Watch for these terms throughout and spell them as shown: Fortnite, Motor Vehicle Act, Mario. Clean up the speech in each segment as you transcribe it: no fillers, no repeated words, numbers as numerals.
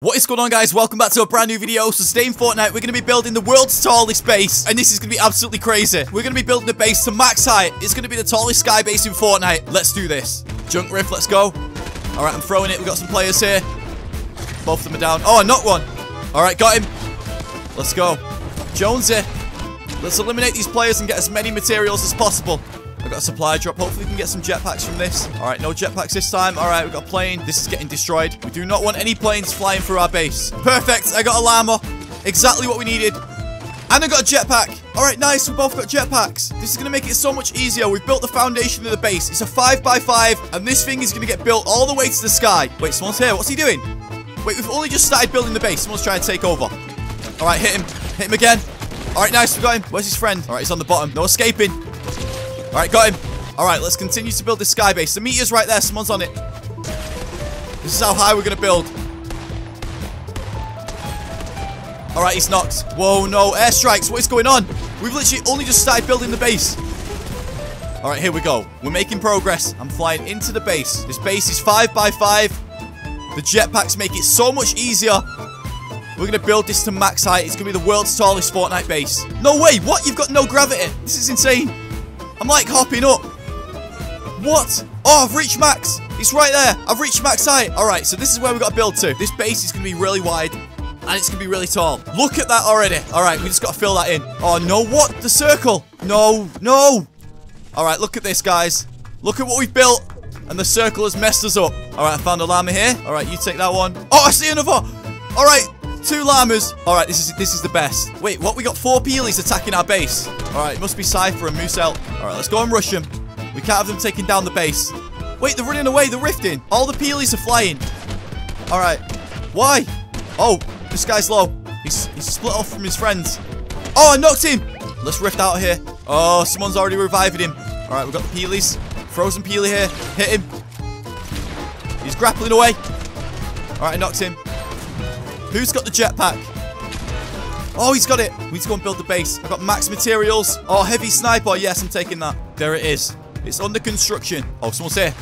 What is going on, guys? Welcome back to a brand new video. So today in Fortnite, we're going to be building the world's tallest base. And this is going to be absolutely crazy. We're going to be building the base to max height. It's going to be the tallest sky base in Fortnite. Let's do this. Junk rift, let's go. All right, I'm throwing it. We've got some players here. Both of them are down. Oh, I knocked one. All right, got him. Let's go. Jonesy. Let's eliminate these players and get as many materials as possible. I've got a supply drop. Hopefully we can get some jetpacks from this. All right, no jetpacks this time. All right, we've got a plane. This is getting destroyed. We do not want any planes flying through our base. Perfect. I got a llama. Exactly what we needed. And I got a jetpack. All right, nice. We both got jetpacks. This is going to make it so much easier. We've built the foundation of the base. It's a 5x5, and this thing is going to get built all the way to the sky. Wait, someone's here. What's he doing? Wait, we've only just started building the base. Someone's trying to take over. All right, hit him. Hit him again. All right, nice. We got him. Where's his friend? All right, he's on the bottom. No escaping. All right, got him. All right, let's continue to build this sky base. The meteor's right there. Someone's on it. This is how high we're going to build. All right, he's knocked. Whoa, no. Airstrikes. What is going on? We've literally only just started building the base. All right, here we go. We're making progress. I'm flying into the base. This base is 5x5. The jetpacks make it so much easier. We're going to build this to max height. It's going to be the world's tallest Fortnite base. No way. What? You've got no gravity. This is insane. I'm like hopping up. What? Oh, I've reached max. It's right there. I've reached max height. All right, so this is where we've got to build to. This base is going to be really wide, and it's going to be really tall. Look at that already. All right, we just got to fill that in. Oh, no, what? The circle. No, no. All right, look at this, guys. Look at what we've built, and the circle has messed us up. All right, I found a llama here. All right, you take that one. Oh, I see another. All right, two llamas. All right, this is the best. Wait, what? We got four peelies attacking our base. All right, it must be Cypher and Musel. All right, let's go and rush them. We can't have them taking down the base. Wait, they're running away. They're rifting. All the peelies are flying. All right. Why? Oh, this guy's low. He's split off from his friends. Oh, I knocked him. Let's rift out of here. Oh, someone's already reviving him. All right, we've got the peelies. Frozen peelie here. Hit him. He's grappling away. All right, I knocked him. Who's got the jetpack? Oh, he's got it. We need to go and build the base. I've got max materials. Oh, heavy sniper. Yes, I'm taking that. There it is. It's under construction. Oh, someone's here.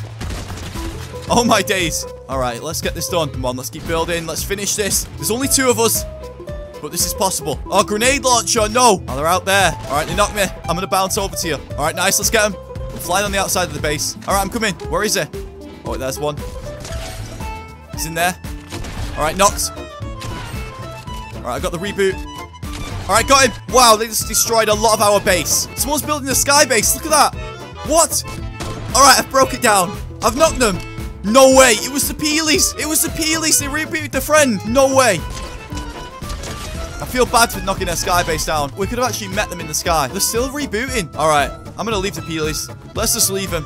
Oh, my days. All right, let's get this done. Come on, let's keep building. Let's finish this. There's only two of us, but this is possible. Oh, grenade launcher. No. Oh, they're out there. All right, they knocked me. I'm going to bounce over to you. All right, nice. Let's get him. I'm flying on the outside of the base. All right, I'm coming. Where is he? Oh, there's one. He's in there. All right, knocked. All right, I got the reboot. All right, got him. Wow, they just destroyed a lot of our base. Someone's building a sky base. Look at that. What? All right, I've broke it down. I've knocked them. No way. It was the peelies. It was the peelies. They rebooted the friend. No way. I feel bad for knocking their sky base down. We could have actually met them in the sky. They're still rebooting. All right, I'm going to leave the peelies. Let's just leave them.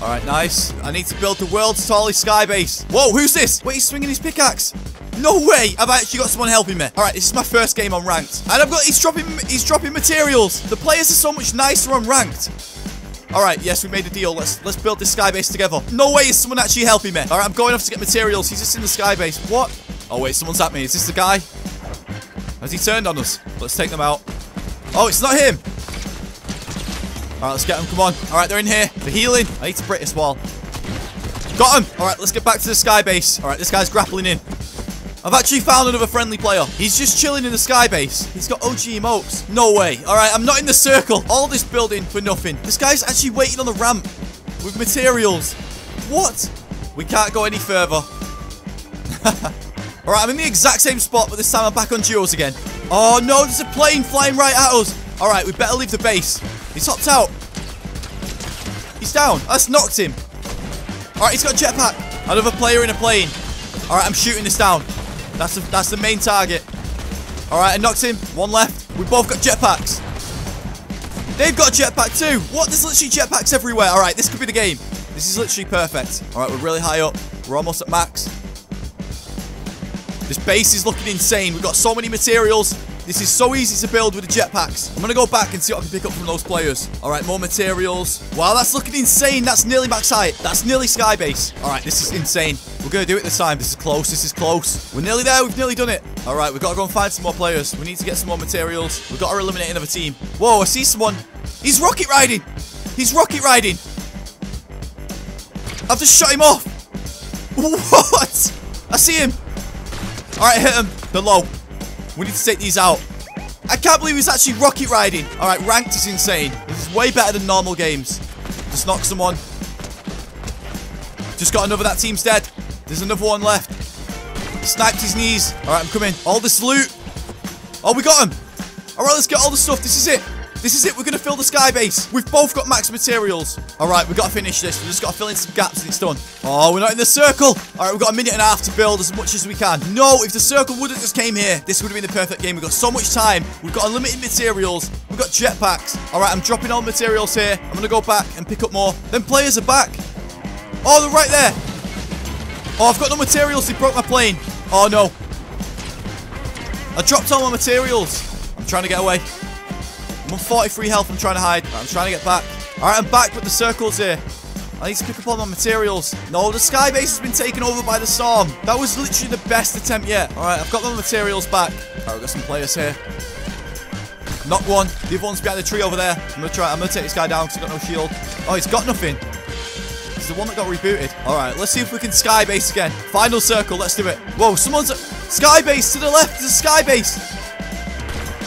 All right, nice. I need to build the world's tallest sky base. Whoa, who's this? Wait, he's swinging his pickaxe. No way! I've actually got someone helping me. All right, this is my first game on ranked, and I've got—he's dropping—he's dropping materials. The players are so much nicer on ranked. All right, yes, we made a deal. Let's build this sky base together. No way is someone actually helping me. All right, I'm going off to get materials. He's just in the sky base. What? Oh wait, someone's at me. Is this the guy? Has he turned on us? Let's take them out. Oh, it's not him. All right, let's get them. Come on. All right, they're in here. They're healing. I need to break this wall. Got him. All right, let's get back to the sky base. All right, this guy's grappling in. I've actually found another friendly player. He's just chilling in the sky base. He's got OG emotes. No way. All right, I'm not in the circle. All this building for nothing. This guy's actually waiting on the ramp with materials. What? We can't go any further. All right, I'm in the exact same spot, but this time I'm back on duos again. Oh, no, there's a plane flying right at us. All right, we better leave the base. He's hopped out. He's down. That's knocked him. All right, he's got a jetpack. Another player in a plane. All right, I'm shooting this down. That's the main target. All right, I knocked him. One left. We both got jetpacks. They've got a jetpack too. What? There's literally jetpacks everywhere. All right, this could be the game. This is literally perfect. All right, we're really high up. We're almost at max. This base is looking insane. We've got so many materials. This is so easy to build with the jetpacks. I'm going to go back and see what I can pick up from those players. All right, more materials. Wow, that's looking insane. That's nearly max height. That's nearly sky base. All right, this is insane. We're going to do it this time. This is close. This is close. We're nearly there. We've nearly done it. All right, we've got to go and find some more players. We need to get some more materials. We've got to eliminate another team. Whoa, I see someone. He's rocket riding. He's rocket riding. I've just shot him off. What? I see him. Alright, hit him. They're low. We need to take these out. I can't believe he's actually rocket riding. Alright, ranked is insane. This is way better than normal games. Just knock someone. Just got another. That team's dead. There's another one left. Sniped his knees. Alright, I'm coming. All this loot. Oh, we got him. Alright, let's get all the stuff. This is it. This is it. We're going to fill the sky base. We've both got max materials. Alright, we've got to finish this. We've just got to fill in some gaps and it's done. Oh, we're not in the circle. Alright, we've got a minute and a half to build as much as we can. No, if the circle would have just came here, this would have been the perfect game. We've got so much time. We've got unlimited materials. We've got jetpacks. Alright, I'm dropping all materials here. I'm going to go back and pick up more. Then players are back. Oh, they're right there. Oh, I've got no materials. They broke my plane. Oh, no. I dropped all my materials. I'm trying to get away. I'm on 43 health. I'm trying to hide. I'm trying to get back. Alright, I'm back, but the circle's here. I need to pick up all my materials. No, the sky base has been taken over by the storm. That was literally the best attempt yet. Alright, I've got my materials back. Alright, we've got some players here. Knock one. The other one's behind the tree over there. I'm gonna take this guy down because he's got no shield. Oh, he's got nothing. It's the one that got rebooted. Alright, let's see if we can sky base again. Final circle, let's do it. Whoa, someone's... Sky base to the left. There's a sky base.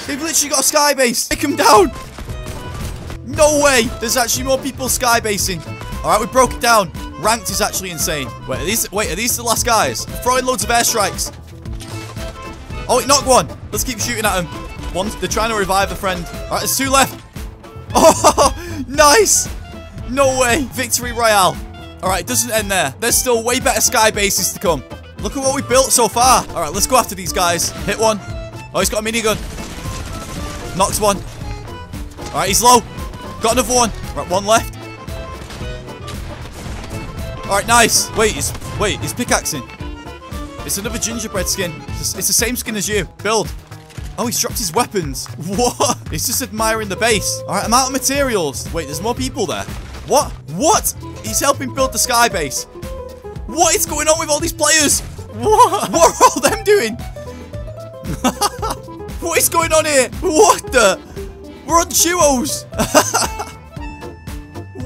They've literally got a sky base. Take them down. No way. There's actually more people sky basing. All right, we broke it down. Ranked is actually insane. Wait, are these the last guys? They're throwing loads of airstrikes. Oh, it knocked one. Let's keep shooting at them. One, they're trying to revive a friend. All right, there's two left. Oh, nice. No way. Victory Royale. All right, it doesn't end there. There's still way better sky bases to come. Look at what we built so far. All right, let's go after these guys. Hit one. Oh, he's got a minigun. Knocks one. All right, he's low. Got another one. All right, one left. All right, nice. Wait, he's pickaxing. It's another gingerbread skin. It's the same skin as you. Build. Oh, he's dropped his weapons. What? He's just admiring the base. All right, I'm out of materials. Wait, there's more people there. What? What? He's helping build the sky base. What is going on with all these players? What are all them doing? What is going on here? What the? We're on duos.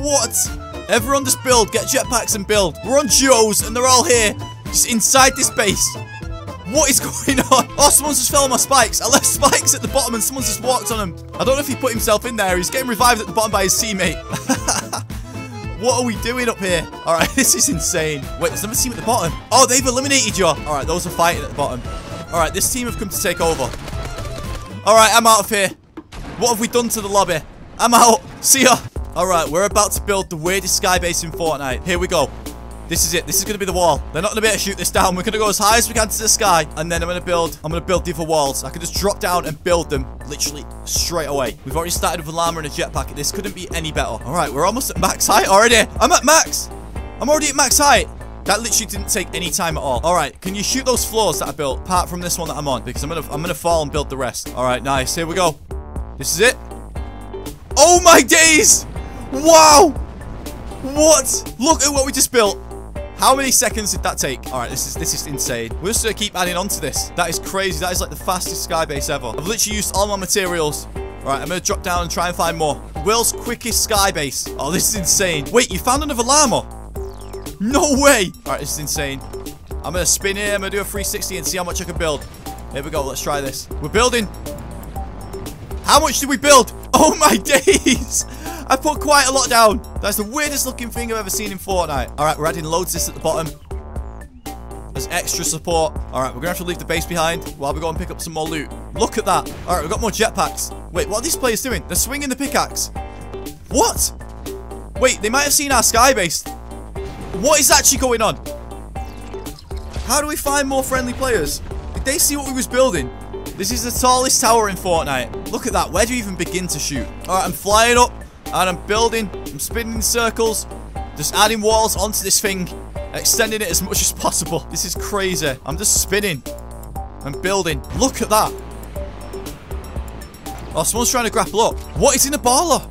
What? Everyone just build. Get jetpacks and build. We're on duos and they're all here. Just inside this base. What is going on? Oh, someone just fell on my spikes. I left spikes at the bottom and someone just walked on him. I don't know if he put himself in there. He's getting revived at the bottom by his teammate. What are we doing up here? All right, this is insane. Wait, there's another team at the bottom. Oh, they've eliminated you. All right, those are fighting at the bottom. All right, this team have come to take over. All right, I'm out of here. What have we done to the lobby? I'm out. See ya. All right, we're about to build the weirdest sky base in Fortnite. Here we go. This is it. This is going to be the wall. They're not going to be able to shoot this down. We're going to go as high as we can to the sky. And then I'm going to build the other walls. I can just drop down and build them literally straight away. We've already started with an armor and a jetpack. This couldn't be any better. All right, we're almost at max height already. I'm at max. I'm already at max height. That literally didn't take any time at all. All right, can you shoot those floors that I built? Apart from this one that I'm on. Because I'm going to fall and build the rest. All right, nice. Here we go. This is it. Oh, my days. Wow. What? Look at what we just built. How many seconds did that take? All right, this is insane. We're just going to keep adding on to this. That is crazy. That is like the fastest sky base ever. I've literally used all my materials. All right, I'm going to drop down and try and find more. World's quickest sky base. Oh, this is insane. Wait, you found another llama? No way. All right, this is insane. I'm going to spin here. I'm going to do a 360 and see how much I can build. Here we go. Let's try this. We're building. How much did we build? Oh, my days. I put quite a lot down. That's the weirdest looking thing I've ever seen in Fortnite. All right, we're adding loads of this at the bottom. There's extra support. All right, we're going to have to leave the base behind while we go and pick up some more loot. Look at that. All right, we've got more jetpacks. Wait, what are these players doing? They're swinging the pickaxe. What? Wait, they might have seen our sky base. What is actually going on? How do we find more friendly players? Did they see what we was building? This is the tallest tower in Fortnite. Look at that. Where do you even begin to shoot? All right, I'm flying up. And I'm building, I'm spinning in circles, just adding walls onto this thing, extending it as much as possible. This is crazy. I'm just spinning and building. Look at that. Oh, someone's trying to grapple up. What is in the baller?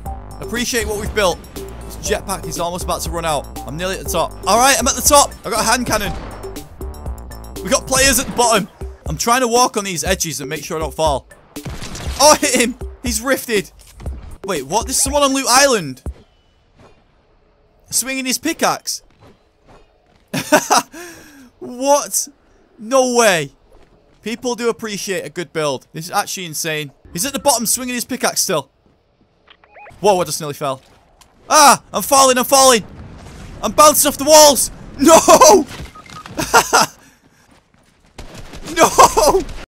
Appreciate what we've built. This jetpack is almost about to run out. I'm nearly at the top. All right, I'm at the top. I've got a hand cannon. We got players at the bottom. I'm trying to walk on these edges and make sure I don't fall. Oh, I hit him. He's rifted. Wait, what? There's someone on Loot Island swinging his pickaxe. What? No way. People do appreciate a good build. This is actually insane. He's at the bottom swinging his pickaxe still. Whoa, I just nearly fell. Ah, I'm falling. I'm bouncing off the walls. No!